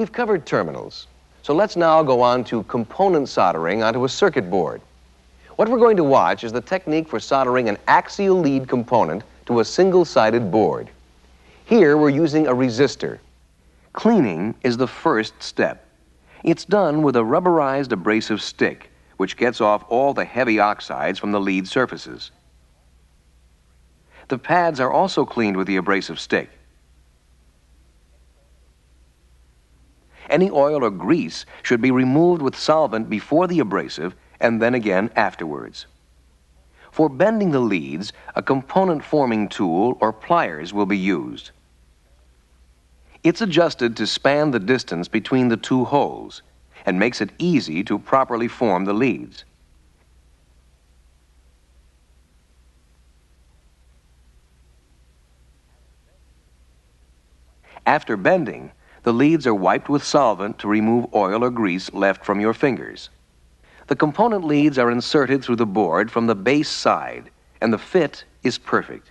We've covered terminals, so let's now go on to component soldering onto a circuit board. What we're going to watch is the technique for soldering an axial lead component to a single-sided board. Here we're using a resistor. Cleaning is the first step. It's done with a rubberized abrasive stick, which gets off all the heavy oxides from the lead surfaces. The pads are also cleaned with the abrasive stick. Any oil or grease should be removed with solvent before the abrasive and then again afterwards. For bending the leads, a component forming tool or pliers will be used. It's adjusted to span the distance between the two holes and makes it easy to properly form the leads. After bending, the leads are wiped with solvent to remove oil or grease left from your fingers. The component leads are inserted through the board from the base side, and the fit is perfect.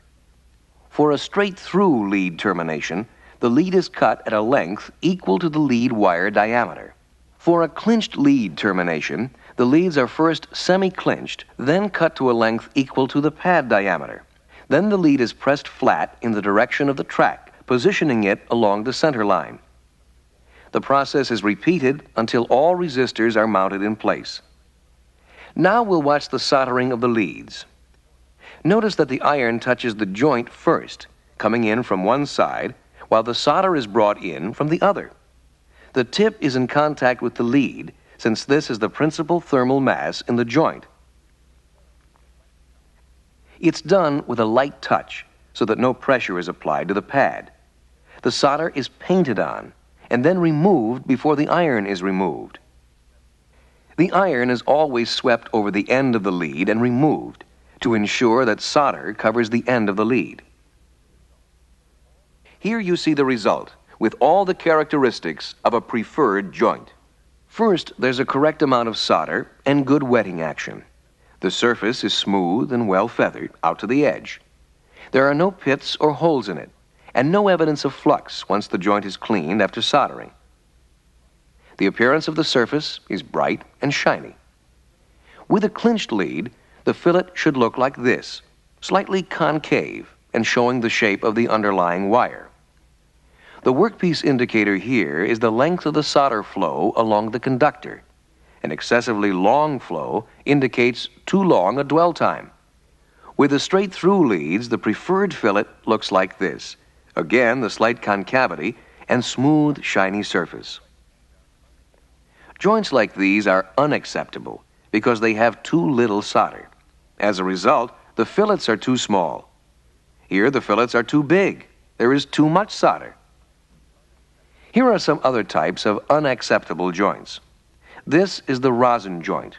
For a straight-through lead termination, the lead is cut at a length equal to the lead wire diameter. For a clinched lead termination, the leads are first semi-clinched, then cut to a length equal to the pad diameter. Then the lead is pressed flat in the direction of the track, positioning it along the center line. The process is repeated until all resistors are mounted in place. Now we'll watch the soldering of the leads. Notice that the iron touches the joint first, coming in from one side, while the solder is brought in from the other. The tip is in contact with the lead, since this is the principal thermal mass in the joint. It's done with a light touch, so that no pressure is applied to the pad. The solder is painted on, and then removed before the iron is removed. The iron is always swept over the end of the lead and removed to ensure that solder covers the end of the lead. Here you see the result, with all the characteristics of a preferred joint. First, there's a correct amount of solder and good wetting action. The surface is smooth and well feathered out to the edge. There are no pits or holes in it, and no evidence of flux once the joint is cleaned after soldering. The appearance of the surface is bright and shiny. With a clinched lead, the fillet should look like this, slightly concave and showing the shape of the underlying wire. The workpiece indicator here is the length of the solder flow along the conductor. An excessively long flow indicates too long a dwell time. With the straight-through leads, the preferred fillet looks like this. Again, the slight concavity and smooth, shiny surface. Joints like these are unacceptable because they have too little solder. As a result, the fillets are too small. Here, the fillets are too big. There is too much solder. Here are some other types of unacceptable joints. This is the rosin joint.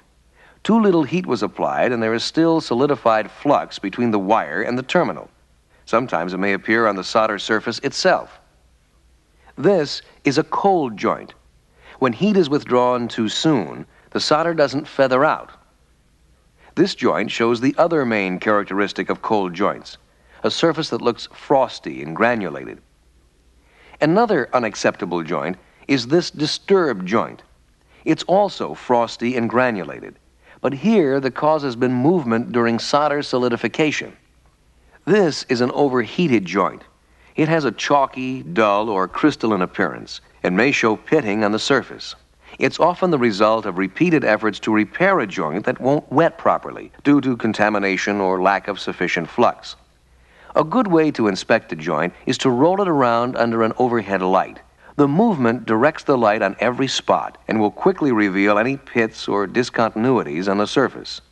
Too little heat was applied, and there is still solidified flux between the wire and the terminal. Sometimes it may appear on the solder surface itself. This is a cold joint. When heat is withdrawn too soon, the solder doesn't feather out. This joint shows the other main characteristic of cold joints, a surface that looks frosty and granulated. Another unacceptable joint is this disturbed joint. It's also frosty and granulated, but here the cause has been movement during solder solidification. This is an overheated joint. It has a chalky, dull, or crystalline appearance and may show pitting on the surface. It's often the result of repeated efforts to repair a joint that won't wet properly due to contamination or lack of sufficient flux. A good way to inspect the joint is to roll it around under an overhead light. The movement directs the light on every spot and will quickly reveal any pits or discontinuities on the surface.